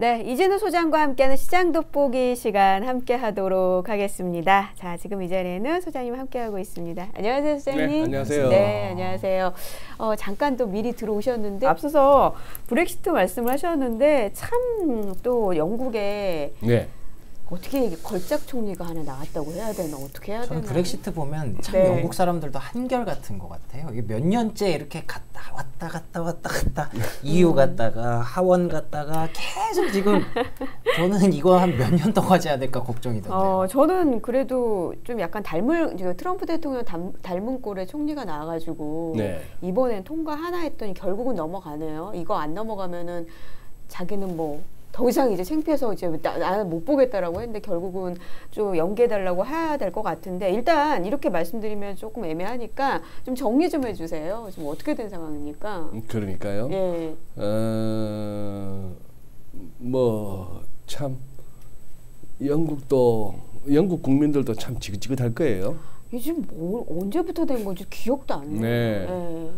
네, 이진우 소장과 함께하는 시장 돋보기 시간 함께하도록 하겠습니다. 자, 지금 이 자리에는 소장님 함께하고 있습니다. 안녕하세요, 소장님. 네, 안녕하세요. 네, 안녕하세요. 잠깐 또 미리 들어오셨는데 앞서서 브렉시트 말씀을 하셨는데 참 또 영국에 네. 어떻게 이게 걸작 총리가 하나 나왔다고 해야 되나 어떻게 해야 되나. 저는 브렉시트 보면 참 네. 영국 사람들도 한결같은 것 같아요. 이게 몇 년째 이렇게 갔다 왔다 갔다 왔다 갔다 EU 갔다가 하원 갔다가 계속 지금 저는 이거 한 몇 년 더 가져야 될까 걱정이던데요. 저는 그래도 좀 약간 닮은 트럼프 대통령 닮은 꼴에 총리가 나와가지고 네. 이번엔 통과하나 했더니 결국은 넘어가네요. 이거 안 넘어가면은 자기는 뭐 더 이상 이제 창피해서 이제 나는 못 보겠다라고 했는데 결국은 좀 연기해달라고 해야 될 것 같은데 일단 이렇게 말씀드리면 조금 애매하니까 좀 정리 좀 해주세요. 지금 어떻게 된 상황입니까? 그러니까요. 예. 뭐 참 영국 국민들도 참 지긋지긋할 거예요. 이게 뭐 언제부터 된 건지 기억도 안 나요. 네. 예.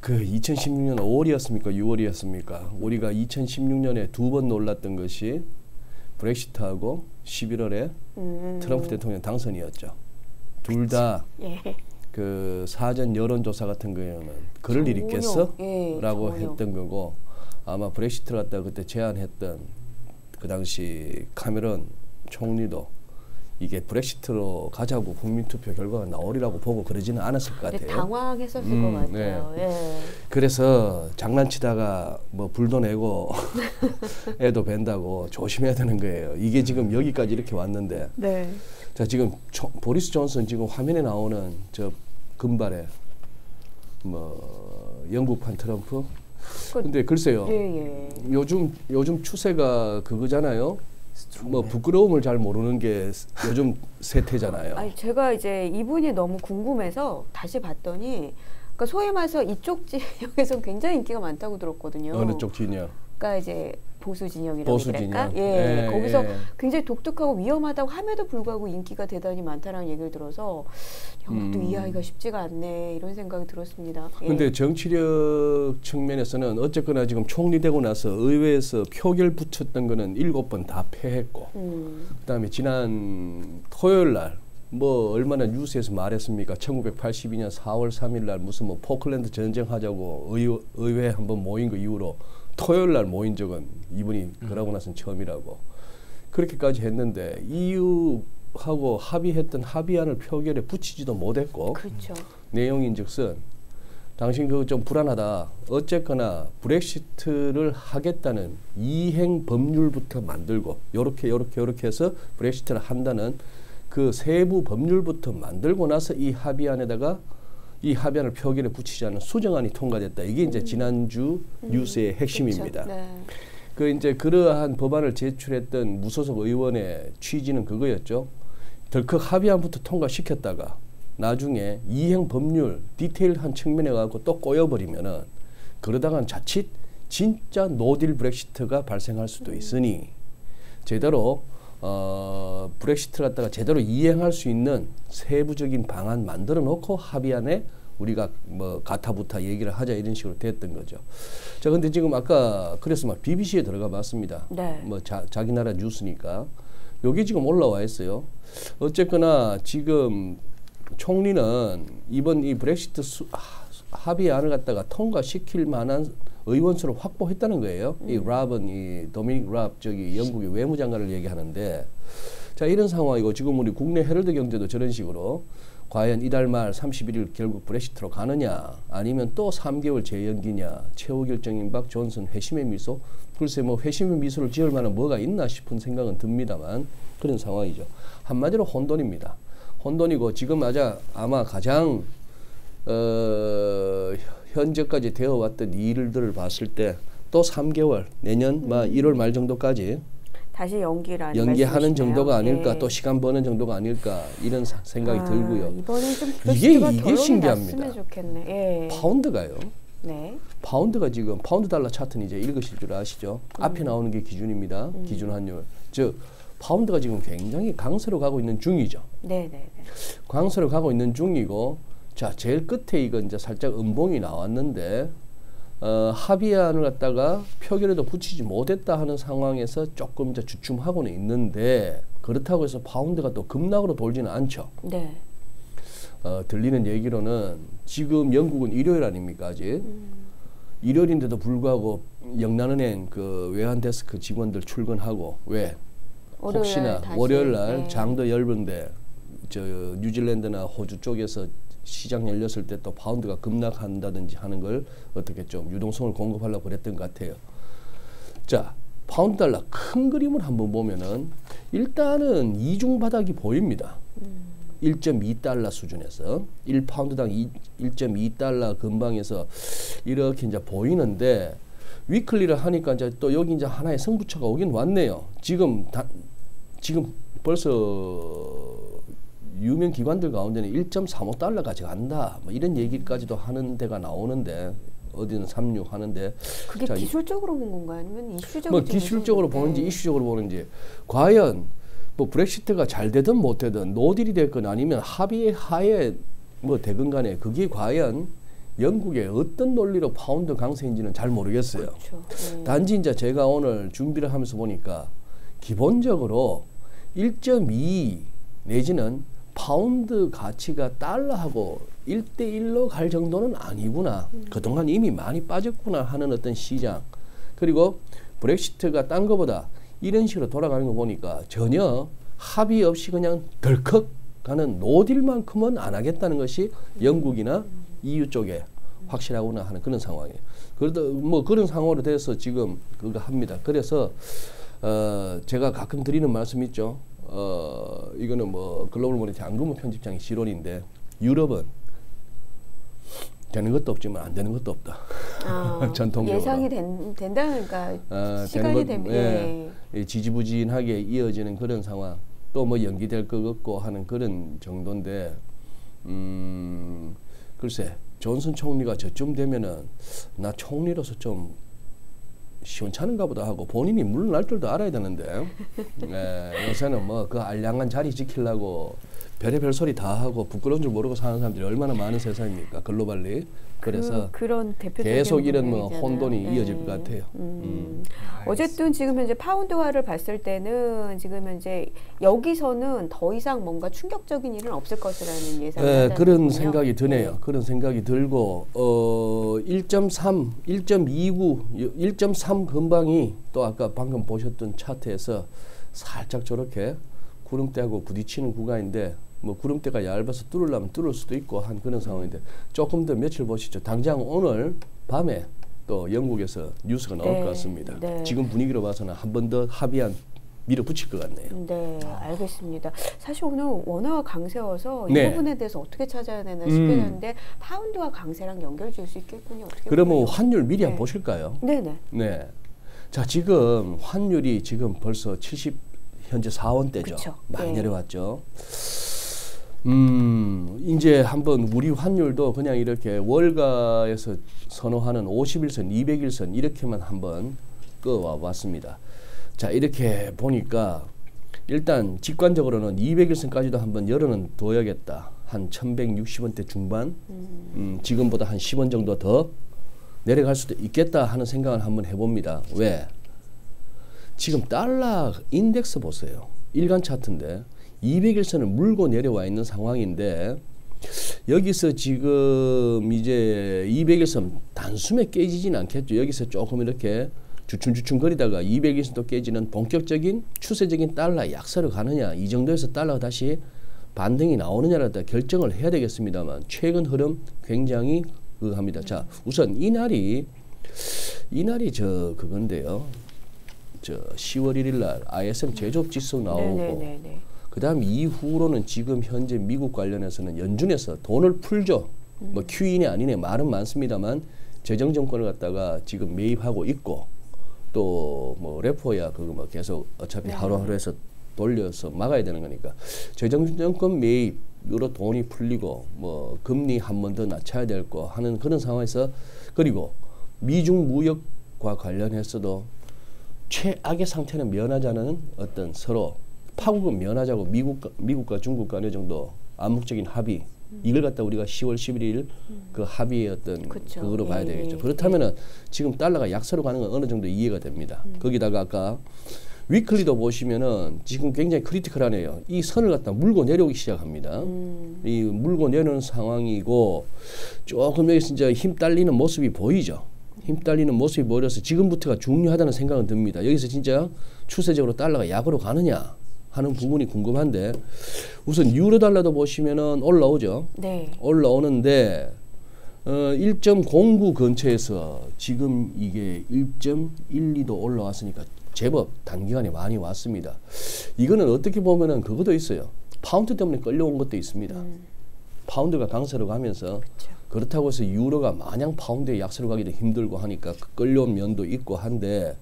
그 2016년 5월이었습니까? 6월이었습니까? 우리가 2016년에 두 번 놀랐던 것이 브렉시트하고 11월에 트럼프 대통령 당선이었죠. 둘 다 그 사전 여론조사 같은 경우에는 그럴 일 있겠어? 예, 라고 전혀. 했던 거고 아마 브렉시트를 갖다가 그때 제안했던 그 당시 카메론 총리도 이게 브렉시트로 가자고 국민투표 결과가 나오리라고 보고 그러지는 않았을 것 같아요. 당황했었을 것 같아요. 네. 예. 그래서 장난치다가 뭐 불도 내고 애도 벤다고 조심해야 되는 거예요. 이게 지금 여기까지 이렇게 왔는데 네. 자 지금 보리스 존슨 지금 화면에 나오는 저 금발에 뭐 영국판 트럼프 근데 글쎄요. 예, 예. 요즘 추세가 그거잖아요. 뭐 부끄러움을 잘 모르는 게 요즘 세태잖아요. 아니 제가 이제 이분이 너무 궁금해서 다시 봤더니 그러니까 소위 말해서 이쪽 진영에서 굉장히 인기가 많다고 들었거든요. 어느 쪽 진영? 그러니까 이제 보수 진영이라고 보수 그럴까? 진영. 예, 예, 거기서 예. 굉장히 독특하고 위험하다고 함에도 불구하고 인기가 대단히 많다라는 얘기를 들어서 영국도 이해하기가 쉽지가 않네 이런 생각이 들었습니다. 그런데 예. 정치력 측면에서는 어쨌거나 지금 총리되고 나서 의회에서 표결 붙였던 거는 7번 다 패했고 그다음에 지난 토요일 날 뭐 얼마나 뉴스에서 말했습니까? 1982년 4월 3일 날 무슨 뭐 포클랜드 전쟁하자고 의회에 한번 모인 그 이후로 토요일 날 모인 적은 이분이 그러고 나선 처음이라고 그렇게까지 했는데 EU하고 합의했던 합의안을 표결에 붙이지도 못했고 그렇죠. 내용인즉슨 당신 그거 좀 불안하다 어쨌거나 브렉시트를 하겠다는 이행 법률부터 만들고 요렇게 해서 브렉시트를 한다는 그 세부 법률부터 만들고 나서 이 합의안에다가 이 합의안을 표결에 붙이지 않은 수정안이 통과됐다. 이게 이제 지난주 뉴스의 핵심입니다. 네. 그 이제 그러한 법안을 제출했던 무소속 의원의 취지는 그거였죠. 덜컥 합의안부터 통과시켰다가 나중에 이행 법률 디테일한 측면에 가고 또 꼬여버리면은 그러다간 자칫 진짜 노딜 브렉시트가 발생할 수도 있으니 제대로 브렉시트를 갖다가 제대로 이행할 수 있는 세부적인 방안 만들어 놓고 합의안에 우리가 뭐 가타부타 얘기를 하자 이런 식으로 됐던 거죠. 자, 근데 지금 아까 그래서 막 BBC에 들어가 봤습니다. 네. 뭐 자기 나라 뉴스니까 여기 지금 올라와 있어요. 어쨌거나 지금 총리는 이번 이 브렉시트 합의안을 갖다가 통과시킬 만한 의원수를 확보했다는 거예요. 이 랍은 이 도미닉 랍 저기 영국의 외무장관을 얘기하는데 자 이런 상황이고 지금 우리 국내 헤럴드 경제도 저런 식으로 과연 이달 말 31일 결국 브렉시트로 가느냐 아니면 또 3개월 재연기냐 최후 결정인 박 존슨 회심의 미소 글쎄 뭐 회심의 미소를 지을 만한 뭐가 있나 싶은 생각은 듭니다만 그런 상황이죠. 한마디로 혼돈입니다. 혼돈이고 지금 아마 가장 현재까지 되어왔던 일들을 봤을 때 또 3개월 내년 1월 말 정도까지 다시 연기하는 정도가 아닐까 예. 또 시간 버는 정도가 아닐까 이런 생각이 들고요. 이게 신기합니다. 예. 파운드가요. 네. 파운드가 지금 파운드 달러 차트는 이제 읽으실 줄 아시죠. 앞에 나오는 게 기준입니다. 기준 환율. 즉 파운드가 지금 굉장히 강세로 가고 있는 중이죠. 네. 강세로 가고 있는 중이고 자, 제일 끝에 이건 이제 살짝 음봉이 나왔는데 합의안을 갖다가 표결에도 붙이지 못했다 하는 상황에서 조금 이제 주춤하고는 있는데, 그렇다고 해서 파운드가 또 급락으로 돌지는 않죠. 네. 들리는 얘기로는 지금 영국은 일요일 아닙니까, 아직. 일요일인데도 불구하고 영란은행 그 외환데스크 직원들 출근하고, 왜? 월요일, 혹시나 다시, 월요일날 네. 장도 얇은데 저 뉴질랜드나 호주 쪽에서 시장 열렸을 때 또 파운드가 급락한다든지 하는 걸 어떻게 좀 유동성을 공급하려고 그랬던 것 같아요. 자, 파운드 달러 큰 그림을 한번 보면은 일단은 이중 바닥이 보입니다. 1.2달러 수준에서 1파운드당 1.2달러 근방에서 이렇게 이제 보이는데, 위클리를 하니까 이제 또 여기 이제 하나의 승부처가 오긴 왔네요. 지금 벌써 유명 기관들 가운데는 1.35달러까지 간다, 뭐 이런 얘기까지도 하는 데가 나오는데, 어디는 36 하는데, 그게 자, 기술적으로 본 건가요? 아니면 이슈적으로? 뭐 기술적으로 보는지 이슈적으로 보는지, 과연 뭐 브렉시트가 잘 되든 못 되든 노딜이 됐건 아니면 합의 하에 뭐 되건 간에 그게 과연 영국의 어떤 논리로 파운드 강세인지는 잘 모르겠어요. 그렇죠. 단지 이제 제가 오늘 준비를 하면서 보니까 기본적으로 1.2 내지는 파운드 가치가 달러하고 1대1로 갈 정도는 아니구나. 그동안 이미 많이 빠졌구나 하는 어떤 시장. 그리고 브렉시트가 딴 거보다 이런 식으로 돌아가는 거 보니까 전혀 합의 없이 그냥 덜컥 가는 노딜만큼은 안 하겠다는 것이 영국이나 EU 쪽에 확실하구나 하는 그런 상황이에요. 그래도 뭐 그런 상황으로 돼서 지금 그거 합니다. 그래서 제가 가끔 드리는 말씀 있죠. 이거는 뭐 글로벌 모니터 안금호 편집장의 지론인데, 유럽은 되는 것도 없지만 안 되는 것도 없다. 전통적으로 예상이 된다니까 시간이 됩니다. 예, 예. 지지부진하게 이어지는 그런 상황, 또 뭐 연기될 것 같고 하는 그런 정도인데, 글쎄 존슨 총리가 저쯤 되면은 나 총리로서 좀 시원찮은가 보다 하고 본인이 물러날 줄도 알아야 되는데, 예, 요새는 뭐 그 알량한 자리 지키려고 별의별 소리 다 하고 부끄러운 줄 모르고 사는 사람들이 얼마나 많은 세상입니까, 글로벌리. 그래서 그런 계속 이런 뭐 혼돈이 이어질 것 같아요. 어쨌든 지금 현재 파운드화를 봤을 때는 지금 현재 여기서는 더 이상 뭔가 충격적인 일은 없을 것이라는 예상이 그런 생각이 드네요. 그런 생각이 들고 1.3, 1.29, 1.3 근방이 또 아까 방금 보셨던 차트에서 살짝 저렇게 구름대하고 부딪히는 구간인데, 뭐 구름대가 얇아서 뚫으려면 뚫을 수도 있고 한 그런 상황인데, 조금 더 며칠 보시죠. 당장 오늘 밤에 또 영국에서 뉴스가 나올 것 같습니다. 네. 지금 분위기로 봐서는 한 번 더 합의안 밀어붙일 것 같네요. 네, 알겠습니다. 사실 오늘 원화가 강세여서 이 부분에 대해서 어떻게 찾아야 되나 싶긴 한데, 파운드와 강세랑 연결 지을 수 있겠군요. 어떻게 그러면 환율 미리 한번 보실까요? 네네. 네. 자, 지금 환율이 지금 벌써 70 현재 4원대죠. 그쵸. 많이 내려왔죠. 이제 한번 우리 환율도 그냥 이렇게 월가에서 선호하는 51선, 201선 이렇게만 한번 끌어와봤습니다. 자, 이렇게 보니까 일단 직관적으로는 201선까지도 한번 열어는 둬야겠다. 한 1160원대 중반, 지금보다 한 10원 정도 더 내려갈 수도 있겠다 하는 생각을 한번 해봅니다. 왜? 지금 달러 인덱스 보세요. 일간 차트인데 201선을 물고 내려와 있는 상황인데, 여기서 지금 이제 201선 단숨에 깨지진 않겠죠. 여기서 조금 이렇게 주춤주춤거리다가 201선도 깨지는 본격적인 추세적인 달러 약세로 가느냐, 이 정도에서 달러가 다시 반등이 나오느냐를 결정을 해야 되겠습니다만, 최근 흐름 굉장히 그합니다. 자, 우선 이날이 저 그건데요. 10월 1일 날 ISM 제조업지수 나오고, 그 다음 이후로는 지금 현재 미국 관련해서는 연준에서 돈을 풀죠. 뭐 QE네 아니네 말은 많습니다만 재정정권을 갖다가 지금 매입하고 있고, 또 뭐 레포야 그거 뭐 계속 어차피 하루하루에서 돌려서 막아야 되는 거니까 재정정권 매입으로 돈이 풀리고, 뭐 금리 한 번 더 낮춰야 될 거 하는 그런 상황에서, 그리고 미중 무역과 관련해서도 최악의 상태는 면하자는 어떤 서로 파국은 면하자고 미국과 중국 간의 정도 암묵적인 합의 이걸 갖다 우리가 10월 11일 그 합의의 어떤 그쵸. 그거로 봐야 되겠죠. 그렇다면은 지금 달러가 약세로 가는 건 어느 정도 이해가 됩니다. 거기다가 아까 위클리도 보시면은 지금 굉장히 크리티컬하네요. 이 선을 갖다 물고 내려오기 시작합니다. 이 물고 내려오는 상황이고 조금 여기서 이제 힘 딸리는 모습이 보이죠. 힘 딸리는 모습이 보여서 지금부터가 중요하다는 생각은 듭니다. 여기서 진짜 추세적으로 달러가 약으로 가느냐 하는 부분이 궁금한데 우선 유로 달러도 보시면은 올라오죠. 네. 올라오는데 1.09 근처에서 지금 이게 1.12도 올라왔으니까 제법 단기간에 많이 왔습니다. 이거는 어떻게 보면은 그것도 있어요. 파운드 때문에 끌려온 것도 있습니다. 파운드가 강세로 가면서 그쵸. 그렇다고 해서 유로가 마냥 파운드에 약세로 가기도 힘들고 하니까 끌려온 면도 있고 한데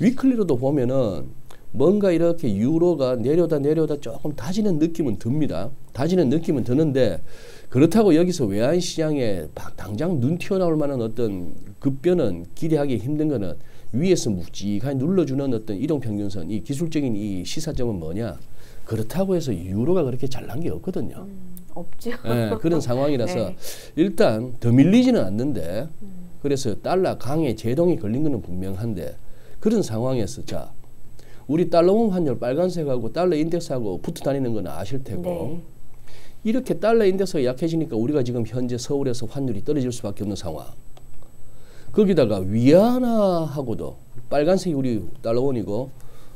위클리로도 보면은 뭔가 이렇게 유로가 내려다 조금 다지는 느낌은 듭니다. 다지는 느낌은 드는데 그렇다고 여기서 외환 시장에 당장 눈 튀어나올 만한 어떤 급변은 기대하기 힘든 거는 위에서 묵직하게 눌러주는 어떤 이동평균선, 이 기술적인 이 시사점은 뭐냐? 그렇다고 해서 유로가 그렇게 잘난 게 없거든요. 없죠. 네, 그런 상황이라서 네. 일단 더 밀리지는 않는데 그래서 달러 강에 제동이 걸린 거는 분명한데 그런 상황에서 자 우리 달러원 환율 빨간색하고 달러 인덱스하고 붙어 다니는 건 아실 테고 네. 이렇게 달러 인덱스가 약해지니까 우리가 지금 현재 서울에서 환율이 떨어질 수밖에 없는 상황. 거기다가 위안화하고도 빨간색이 우리 달러원이고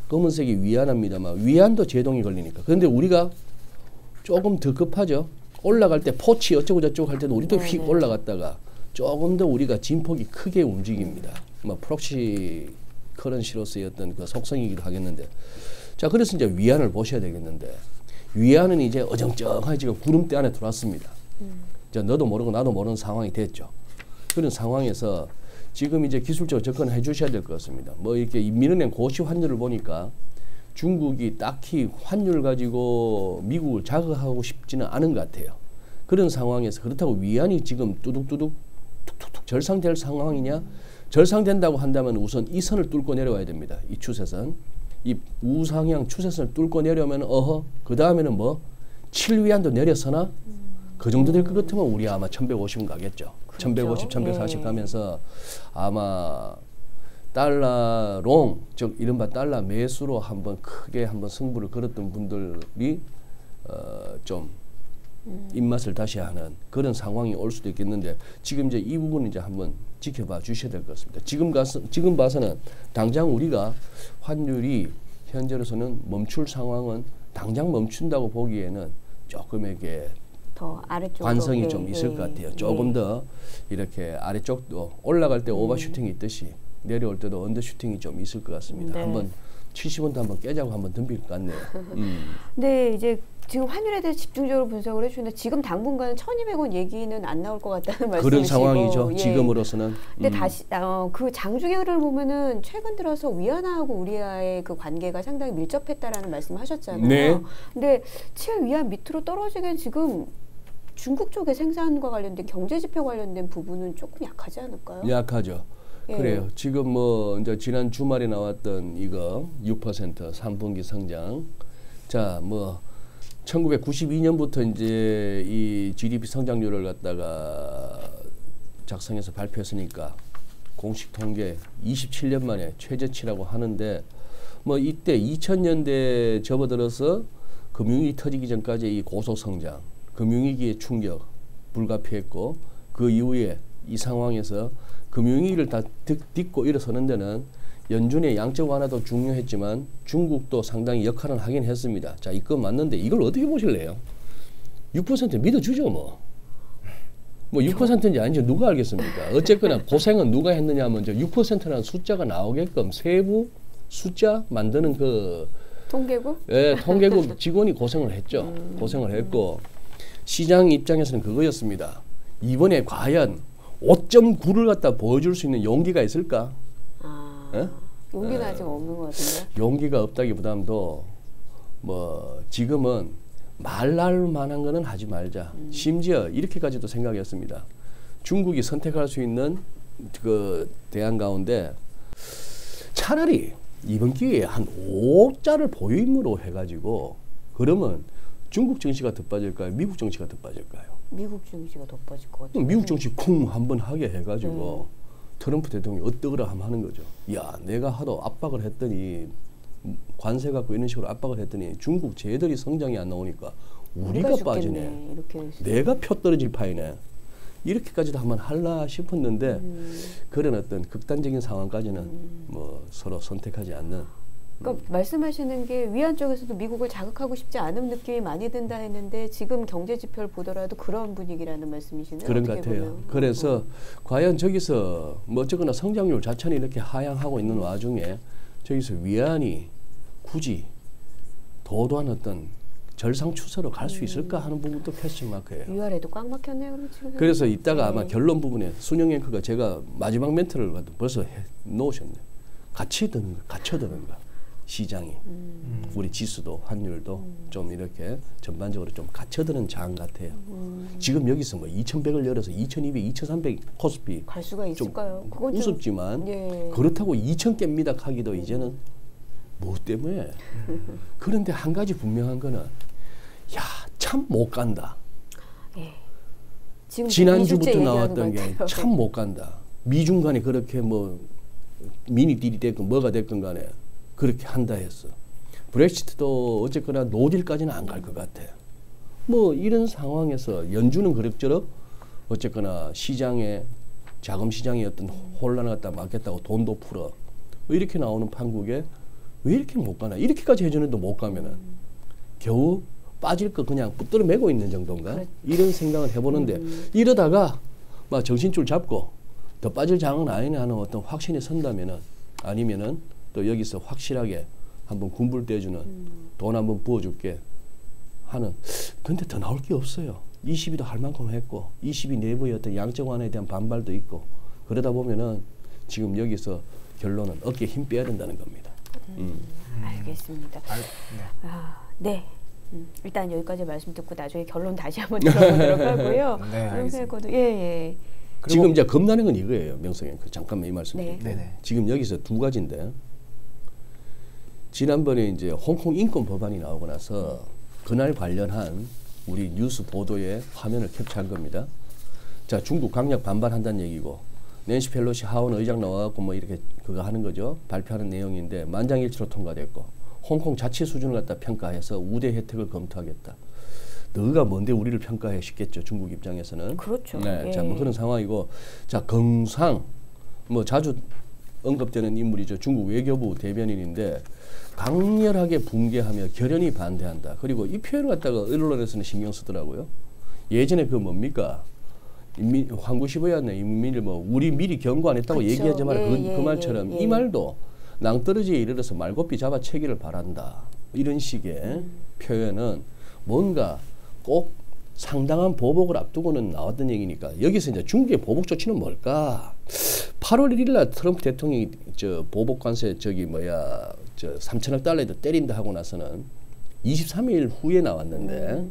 검은색이 위안화입니다만 위안도 제동이 걸리니까. 그런데 우리가 조금 더 급하죠. 올라갈 때 포치 어쩌고저쩌고 할 때도 우리도 네, 휙 네. 올라갔다가 조금 더 우리가 진폭이 크게 움직입니다. 뭐 프록시 커런시로서의 어떤 그 속성이기도 하겠는데. 자 그래서 이제 위안을 보셔야 되겠는데 위안은 이제 어정쩡하게 지금 구름대 안에 들어왔습니다. 자 너도 모르고 나도 모르는 상황이 됐죠. 그런 상황에서 지금 이제 기술적으로 접근해 주셔야 될 것 같습니다. 뭐 이렇게 민은행 고시 환율을 보니까 중국이 딱히 환율 가지고 미국을 자극하고 싶지는 않은 것 같아요. 그런 상황에서 그렇다고 위안이 지금 뚜둑뚜둑 툭툭툭 절상될 상황이냐? 절상된다고 한다면 우선 이 선을 뚫고 내려와야 됩니다. 이 추세선. 이 우상향 추세선을 뚫고 내려오면 어허 그 다음에는 뭐 7위안도 내려서나 그 정도 될 것 같으면 우리 아마 1150 가겠죠. 그렇죠? 1150, 1140 네. 가면서 아마 달러 롱, 즉 이른바 달러 매수로 한번 크게 한번 승부를 걸었던 분들이 좀 입맛을 다시 하는 그런 상황이 올 수도 있겠는데 지금 이제 이 부분 이제 한번 지켜봐 주셔야 될 것 같습니다. 지금 봐서는 당장 우리가 환율이 현재로서는 멈출 상황은 당장 멈춘다고 보기에는 조금에게 관성이 네, 좀 있을 네, 것 같아요. 조금 네. 더 이렇게 아래쪽도 올라갈 때 오버슈팅이 있듯이 내려올 때도 언더슈팅이 좀 있을 것 같습니다. 네. 한번 70원도 한번 깨자고 한번 덤빌 것 같네요. 네, 이제 지금 환율에 대해 집중적으로 분석을 해주는데 지금 당분간은 1,200원 얘기는 안 나올 것 같다는 말씀이시고 그런 상황이죠. 예. 지금으로서는. 근데 다시 그 장중에를 보면은 최근 들어서 위안화하고 우리와의 그 관계가 상당히 밀접했다라는 말씀하셨잖아요. 네. 근데 7위안 밑으로 떨어지기엔 지금. 중국 쪽의 생산과 관련된 경제지표 관련된 부분은 조금 약하지 않을까요? 약하죠. 예. 그래요. 지금 뭐 이제 지난 주말에 나왔던 이거 6% 3분기 성장. 자, 뭐 1992년부터 이제 이 GDP 성장률을 갖다가 작성해서 발표했으니까 공식 통계 27년 만에 최저치라고 하는데 뭐 이때 2000년대 접어들어서 금융위기 터지기 전까지 이 고속성장. 금융위기의 충격 불가피했고 그 이후에 이 상황에서 금융위기를 다 딛고 일어서는 데는 연준의 양적 완화도 중요했지만 중국도 상당히 역할을 하긴 했습니다. 자, 이거 맞는데 이걸 어떻게 보실래요? 6% 믿어주죠 뭐 6%인지 아닌지 누가 알겠습니까? 어쨌거나 고생은 누가 했느냐 하면 저 6%라는 숫자가 나오게끔 세부 숫자 만드는 그 통계국? 예, 통계국 직원이 고생을 했죠. 고생을 했고 시장 입장에서는 그거였습니다. 이번에 과연 5.9를 갖다 보여줄 수 있는 용기가 있을까? 아, 에? 용기는 아직 없는 것 같은데? 용기가 없다기보다도 뭐 지금은 말할 만한 거는 하지 말자. 심지어 이렇게까지도 생각했습니다. 중국이 선택할 수 있는 그 대안 가운데 차라리 이번 기회에 한 5자를 보임으로 해가지고 그러면 중국 정치가 더 빠질까요? 미국 정치가 더 빠질까요? 미국 정치가 더 빠질 것 같아요. 미국 정치 쿵 한번 하게 해가지고 트럼프 대통령이 어떠거라 하면 하는 거죠. 야, 내가 하도 압박을 했더니 관세 갖고 이런 식으로 압박을 했더니 중국 쟤들이 성장이 안 나오니까 우리가 빠지네. 이렇게 내가 표 떨어질 파이네. 이렇게까지도 한번 할라 싶었는데 그런 어떤 극단적인 상황까지는 뭐 서로 선택하지 않는. 그러니까 말씀하시는 게 위안 쪽에서도 미국을 자극하고 싶지 않은 느낌이 많이 든다 했는데 지금 경제 지표를 보더라도 그런 분위기라는 말씀이시네요. 그런 것 같아요. 보면. 그래서 과연 저기서 뭐 어쨌거나 성장률 자체는 이렇게 하향하고 있는 와중에 저기서 위안이 굳이 도도한 어떤 절상 추세로 갈 수 있을까 하는 부분도 퀘스천 마크예요. 유알에도 꽉 막혔네요. 지금. 그래서 이따가 아마 결론 부분에 순영 앵커가 제가 마지막 멘트를 봐도 벌써 놓으셨네요. 같이 드는 거, 갇혀 드는 거. 시장이 우리 지수도 환율도 좀 이렇게 전반적으로 좀 갇혀드는 장 같아요. 지금 여기서 뭐 2,100을 열어서 2,200, 2,300 코스피 갈 수가 있을까요? 그건 우습지만 예. 그렇다고 2,000 깹니다 하기도 이제는 뭐 때문에? 그런데 한 가지 분명한 거는 야, 참 못 간다. 예. 지금 지난주부터 나왔던 게 참 못 간다. 미중 간에 그렇게 뭐 미니 딜이 됐건 뭐가 됐건 간에 그렇게 한다 했어. 브렉시트도 어쨌거나 노딜까지는 안 갈 것 같아. 뭐 이런 상황에서 연준은 그럭저럭 어쨌거나 시장에 자금 시장의 어떤 혼란을 갖다 막겠다고 돈도 풀어. 이렇게 나오는 판국에 왜 이렇게 못 가나? 이렇게까지 해주는데도 못 가면은 겨우 빠질 거 그냥 붙들어 매고 있는 정도인가? 그래. 이런 생각을 해보는데 이러다가 막 정신줄 잡고 더 빠질 장은 아니네 하는 어떤 확신이 선다면은 아니면은 또 여기서 확실하게 한번 군불 떼주는 돈 한번 부어줄게 하는 근데 더 나올 게 없어요. 20위도 할 만큼 했고 20위 내부의 어떤 양적 완화에 대한 반발도 있고 그러다 보면은 지금 여기서 결론은 어깨에 힘 빼야 된다는 겁니다. 알겠습니다. 아, 네. 일단 여기까지 말씀 듣고 나중에 결론 다시 한번 들어보도록 하고요. 네, 알겠습니다. 예, 예. 지금 이제 겁나는 건 이거예요. 명석이 잠깐만 이 말씀 네. 네네. 지금 여기서 두 가지인데 지난번에 이제 홍콩 인권 법안이 나오고 나서 그날 관련한 우리 뉴스 보도의 화면을 캡처한 겁니다. 자, 중국 강력 반발한다는 얘기고 낸시 펠로시 하원 의장 나와갖고 뭐 이렇게 그거 하는 거죠. 발표하는 내용인데 만장일치로 통과됐고 홍콩 자치 수준을 갖다 평가해서 우대 혜택을 검토하겠다. 너가 뭔데 우리를 평가해 싶겠죠. 중국 입장에서는. 그렇죠. 네, 예. 자, 뭐 그런 상황이고 자, 경상 뭐 자주 언급되는 인물이죠. 중국 외교부 대변인인데 강렬하게 붕괴하며 결연히 반대한다. 그리고 이 표현을 갖다가 언론에서는 신경 쓰더라고요. 예전에 그 뭡니까? 황구시보였네. 인민이 뭐 우리 미리 경고 안 했다고 그렇죠. 얘기하지 말아. 예, 그 말처럼 이 말도 낭떠러지에 이르러서 말고삐 잡아채기를 바란다. 이런 식의 표현은 뭔가 꼭 상당한 보복을 앞두고는 나왔던 얘기니까 여기서 이제 중국의 보복 조치는 뭘까? 8월 1일 날 트럼프 대통령이 저 보복 관세 저기 뭐야 저 3천억 달러에도 때린다 하고 나서는 23일 후에 나왔는데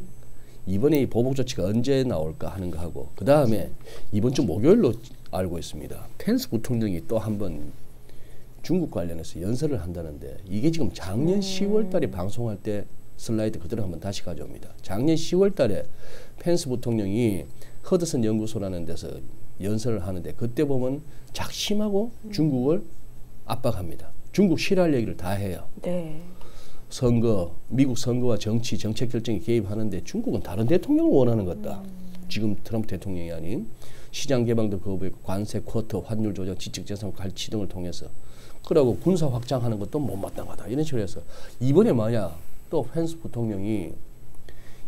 이번에 이 보복 조치가 언제 나올까 하는 거 하고 그 다음에 이번 주 목요일로 알고 있습니다. 펜스 부통령이 또 한 번 중국 관련해서 연설을 한다는데 이게 지금 작년 10월 달에 방송할 때 슬라이드 그대로 한번 다시 가져옵니다. 작년 10월 달에 펜스 부통령이 허드슨 연구소라는 데서 연설을 하는데 그때 보면 작심하고 중국을 압박합니다. 중국 싫어할 얘기를 다 해요. 네. 선거, 미국 선거와 정치, 정책 결정에 개입하는데 중국은 다른 대통령을 원하는 것다. 지금 트럼프 대통령이 아닌 시장 개방도 거부했고 관세, 쿼터, 환율 조정, 지적재산 갈취 등을 통해서 그러고 군사 확장하는 것도 못마땅하다. 이런 식으로 해서 이번에 만약 또 펜스 부통령이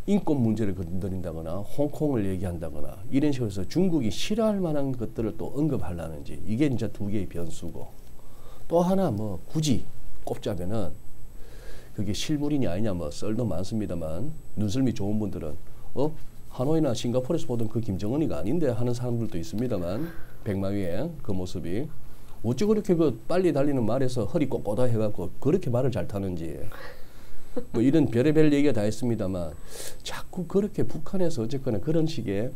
인권 문제를 건드린다거나 홍콩을 얘기한다거나 이런 식으로 해서 중국이 싫어할 만한 것들을 또 언급하려는지 이게 이제 두 개의 변수고 또 하나 뭐 굳이 꼽자면은 그게 실물이냐 아니냐 뭐 썰도 많습니다만 눈썰미 좋은 분들은 하노이나 싱가포르에서 보던 그 김정은이가 아닌데 하는 사람들도 있습니다만 백마위의 그 모습이 어찌 그렇게 그 빨리 달리는 말에서 허리 꼿꼿하 해갖고 그렇게 말을 잘 타는지 뭐 이런 별의별 얘기가 다 있습니다만 자꾸 그렇게 북한에서 어쨌거나 그런 식의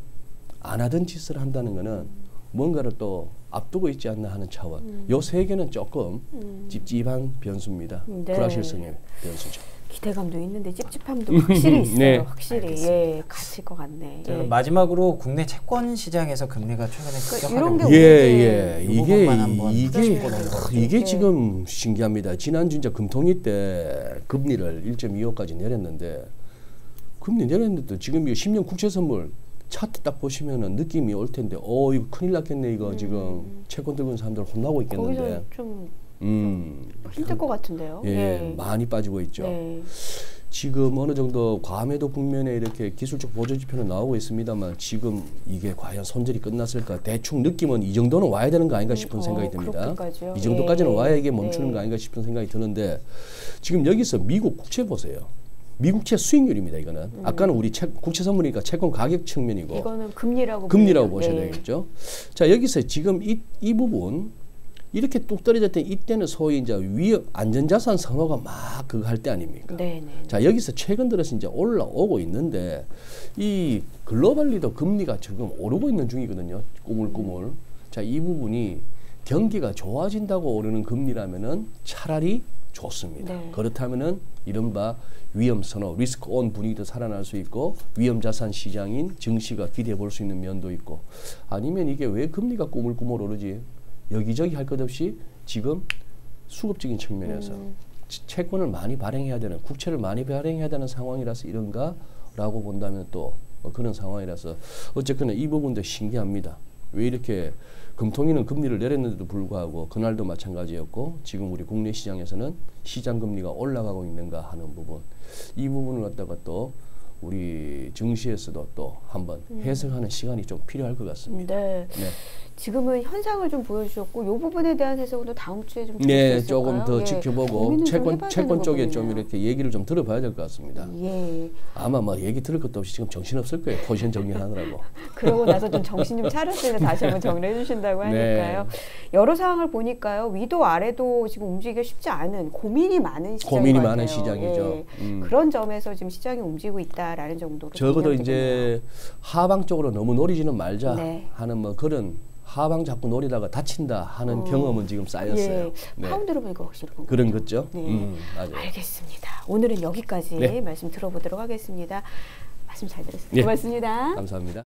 안 하던 짓을 한다는 거는 뭔가를 또 앞두고 있지 않나 하는 차원. 요 세 개는 조금 찝찝한 변수입니다. 네. 불확실성의 변수죠. 기대감도 있는데 찝찝함도 확실히 있어요. 네. 확실히. 예, 갇힐 것 같네. 자, 예. 마지막으로 국내 채권 시장에서 금리가 최근에 급격하게 이게 지금 신기합니다. 지난 진짜 금통위 때 금리를 1.25까지 내렸는데 지금 이 10년 국채 선물 차트 딱 보시면은 느낌이 올 텐데 이거 큰일 났겠네. 이거 지금 채권 들고 있는 사람들 혼나고 있겠는데. 거기서 좀 힘들 것 같은데요. 예, 예. 많이 빠지고 있죠. 예. 지금 어느 정도 과매도 국면에 이렇게 기술적 보조지표는 나오고 있습니다만 지금 이게 과연 손절이 끝났을까. 대충 느낌은 이 정도는 와야 되는 거 아닌가 싶은 생각이 듭니다. 그렇게까지요? 이 정도까지는 와야 이게 멈추는 거 아닌가 싶은 생각이 드는데 지금 여기서 미국 국채 보세요. 미국채 수익률입니다. 이거는 아까는 우리 국채 선물이니까 채권 가격 측면이고 이거는 금리라고 보셔야 되겠죠. 자, 여기서 지금 이 부분 이렇게 뚝 떨어질 때 이때는 소위 이제 위험 안전자산 선호가 막 그거 할 때 아닙니까? 네네. 자, 여기서 최근 들어서 이제 올라오고 있는데 이 글로벌리도 금리가 지금 오르고 있는 중이거든요. 꾸물꾸물. 자, 이 부분이 경기가 좋아진다고 오르는 금리라면은 차라리 좋습니다. 네. 그렇다면은 이른바 위험 선호, 리스크 온 분위기도 살아날 수 있고 위험 자산 시장인 증시가 기대해 볼 수 있는 면도 있고 아니면 이게 왜 금리가 꾸물꾸물 오르지? 여기저기 할 것 없이 지금 수급적인 측면에서 채권을 많이 발행해야 되는, 국채를 많이 발행해야 되는 상황이라서 이런가라고 본다면 또 그런 상황이라서 어쨌거나 이 부분도 신기합니다. 왜 이렇게 금통위는 금리를 내렸는데도 불구하고 그날도 마찬가지였고 지금 우리 국내 시장에서는 시장 금리가 올라가고 있는가 하는 부분, 이 부분을 갖다가 또 우리 증시에서도 또 한번 해석하는 시간이 좀 필요할 것 같습니다. 네. 네. 지금은 현상을 좀 보여주셨고 이 부분에 대한 해석은 다음 주에 좀 조금 더 지켜보고 채권 쪽에 좀 이렇게 얘기를 좀 들어봐야 될 것 같습니다. 예. 아마 뭐 얘기 들을 것도 없이 지금 정신 없을 거예요. 포지션 정리하느라고. 그러고 나서 좀 정신 좀 차렸을 때 다시 한번 정리해 주신다고 하니까요. 네. 여러 상황을 보니까요. 위도 아래도 지금 움직이기 쉽지 않은 고민이 많은 시장이에요. 예. 그런 점에서 지금 시장이 움직이고 있다라는 정도로. 적어도 이제 하방 쪽으로 너무 노리지는 말자 하는 뭐 그런. 하방 자꾸 노리다가 다친다 하는 경험은 지금 쌓였어요. 예. 파운드로 보니까 확실히 그런 거죠. 네. 맞아요. 알겠습니다. 오늘은 여기까지 말씀 들어보도록 하겠습니다. 말씀 잘 들었습니다. 고맙습니다. 감사합니다.